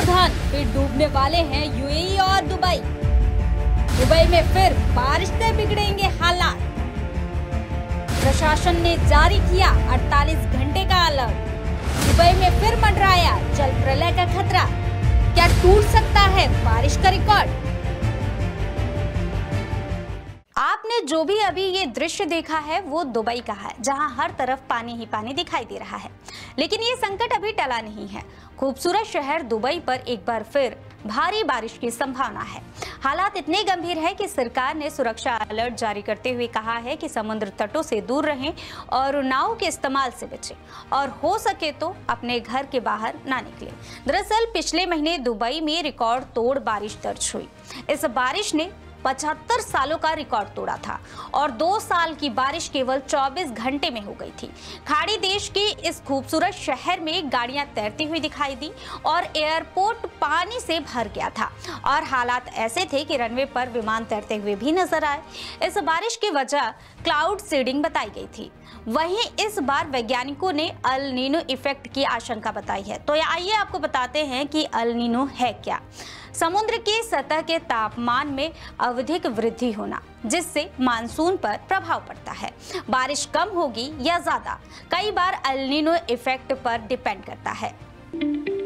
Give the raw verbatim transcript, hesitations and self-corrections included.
सावधान, फिर डूबने वाले हैं यूएई और दुबई। दुबई में फिर बारिश से बिगड़ेंगे हालात। प्रशासन ने जारी किया अड़तालीस घंटे का अलर्ट। दुबई में फिर मंडराया जल प्रलय का खतरा। क्या टूट सकता है बारिश का रिकॉर्ड? आपने जो भी अभी ये दृश्य देखा है वो दुबई का है, जहां हर तरफ पानी ही पानी दिखाई दे रहा है। लेकिन ये संकट अभी टला नहीं है। खूबसूरत शहर दुबई पर एक बार फिर भारी बारिश की संभावना है। हालात इतने गंभीर है कि सरकार ने सुरक्षा अलर्ट जारी करते हुए कहा है कि समुद्र तटों से दूर रहें और नाव के इस्तेमाल से बचें और हो सके तो अपने घर के बाहर ना निकलें। दरअसल पिछले महीने दुबई में रिकॉर्ड तोड़ बारिश दर्ज हुई। इस बारिश ने पचहत्तर सालों का रिकॉर्ड तोड़ा था और दो साल की बारिश केवल चौबीस घंटे में हो गई थी। खाड़ी देश के इस खूबसूरत शहर में गाड़ियां तैरती हुई दिखाई दी और एयरपोर्ट पानी से भर गया था और हालात ऐसे थे कि रनवे पर विमान तैरते हुए भी नजर आए। इस बारिश की वजह क्लाउड सीडिंग बताई गई थी। वहीं इस बार वैज्ञानिकों ने अल नीनो इफेक्ट की आशंका बताई है। तो आइए आपको बताते हैं कि अल नीनो है क्या। समुद्र की सतह के तापमान में अवधिक वृद्धि होना, जिससे मानसून पर प्रभाव पड़ता है। बारिश कम होगी या ज्यादा, कई बार अल नीनो इफेक्ट पर डिपेंड करता है।